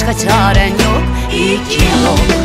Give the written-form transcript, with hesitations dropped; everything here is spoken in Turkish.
başka çaren yok, iyi ki yok.